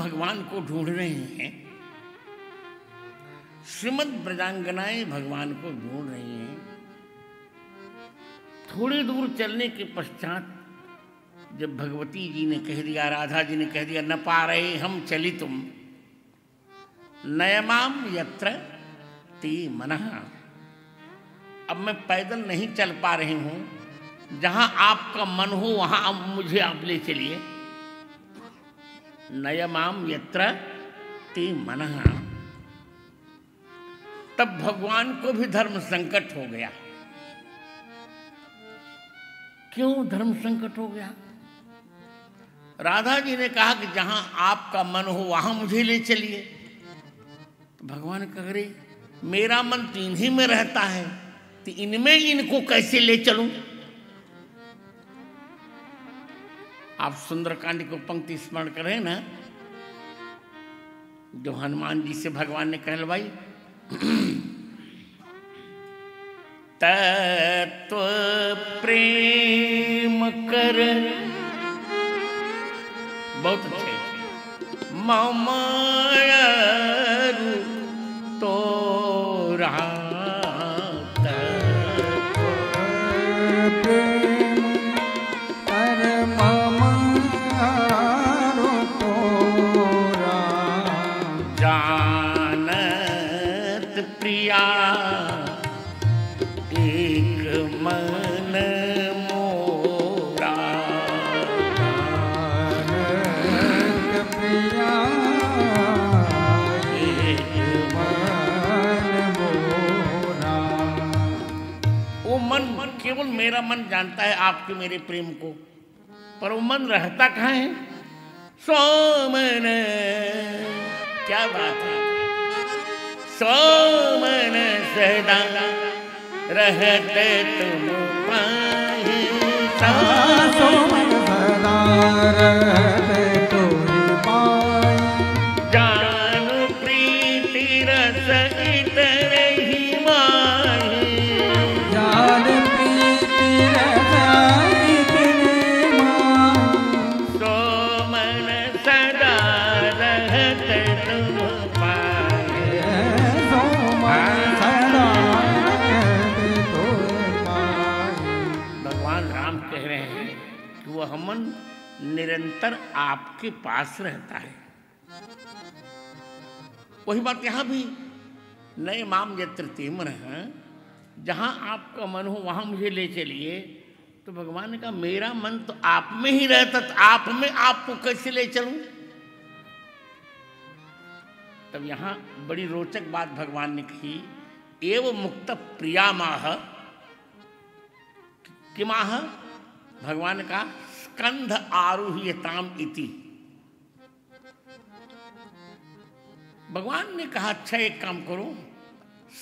भगवान को ढूंढ रही हैं, श्रीमद ब्रजांगनाएं भगवान को ढूंढ रही हैं। थोड़ी दूर चलने के पश्चात जब भगवती जी ने कह दिया, राधा जी ने कह दिया, न पा रहे हम चली तुम नयमाम यत्र ते मनः, अब मैं पैदल नहीं चल पा रही हूँ, जहाँ आपका मन हो वहाँ अब मुझे आप ले चलिए। नयमाम यत्र ते मनः। तब भगवान को भी धर्म संकट हो गया। क्यों धर्म संकट हो गया? राधा जी ने कहा कि जहाँ आपका मन हो वहाँ मुझे ले चलिए। तो भगवान कह रहे मेरा मन तो इन्हीं में रहता है, तो इनमें इनको कैसे ले चलूं? आप सुंदरकांड को पंक्ति स्मरण करें ना, जो हनुमान जी से भगवान ने कहलवाई, तत्व प्रेम कर, बहुत अच्छे, ममाया तो रहा मेरा मन जानता है आपके मेरे प्रेम को, पर वो मन रहता कहाँ है? सोमन, क्या बात है, सोमन सदा रहते तुम पाही, सोमन सदा रहते तुम पाही, जानू प्रीति रस इतरे ही माही, जान मन निरंतर आपके पास रहता है। वही बात यहां भी, नए माम यत्र ते मनः, जहां आपका मन हो वहां मुझे ले चलिए। तो भगवान ने कहा मेरा मन तो आप में ही रहता, तो आप में आपको कैसे ले चलूं? तब यहां बड़ी रोचक बात भगवान ने कही, एव मुक्त प्रिया माह कि माह, भगवान ने कहा स्कंध आरुह्यताम इति। भगवान ने कहा अच्छा एक काम करो,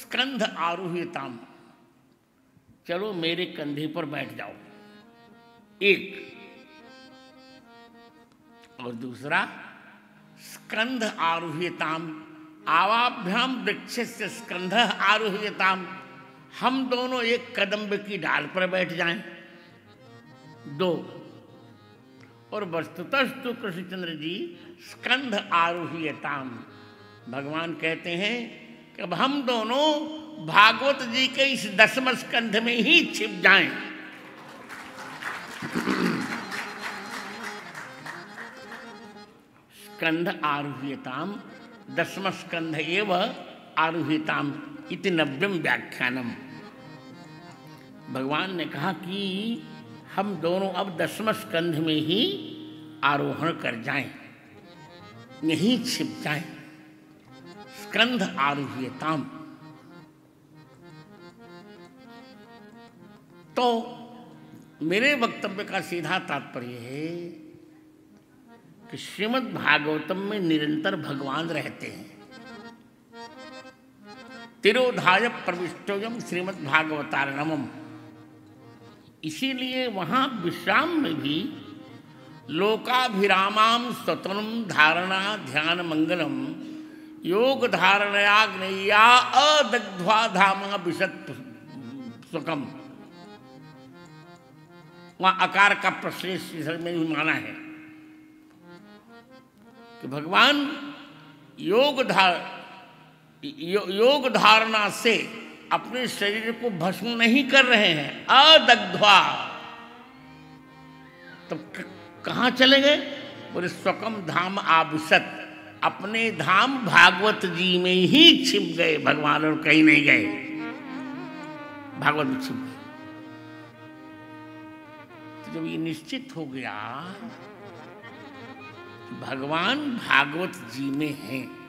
स्कंध आरुह्यताम, चलो मेरे कंधे पर बैठ जाओ, एक। और दूसरा स्कंध आरुह्यताम, आवाभ्याम वृक्षस्य स्कंध आरुह्यताम, हम दोनों एक कदम्ब की डाल पर बैठ जाएं, दो। और वस्तुतस्तु कृष्णचंद्र जी स्कंध आरुह्यताम, भगवान कहते हैं कि अब हम दोनों भागवत जी के इस 10वें स्कंध में ही छिप जाएं। स्कंध आरुह्यताम 10वां स्कंध एव आरुह्यताम इति 90वां व्याख्यानम। भगवान ने कहा कि हम दोनों अब 10वें स्कंध में ही आरोहण कर जाएं, यहीं छिप जाएं, स्कंध आरुह्यताम। तो मेरे वक्तव्य का सीधा तात्पर्य है कि श्रीमद् भागवतम में निरंतर भगवान रहते हैं। तिरोधाय प्रविष्टोयम श्रीमद् भागवतारणमम, इसीलिए वहाँ विश्राम में भी लोकाभिरामाम स्वतनम धारणा ध्यान मंगलम योग धारणयाग्नया अदग्ध्वा धामा विशत सुखम, वहाँ आकार का प्रश्न में भी माना है कि भगवान योग धारणा से अपने शरीर को भस्म नहीं कर रहे हैं। अदग्ध्वा, तब कहाँ चले गए? बोले स्वकम धाम आविशत, अपने धाम भागवत जी में ही छिप गए भगवान, और कहीं नहीं गए, भागवत में छिप गए। तो जब ये निश्चित हो गया भगवान भागवत जी में हैं,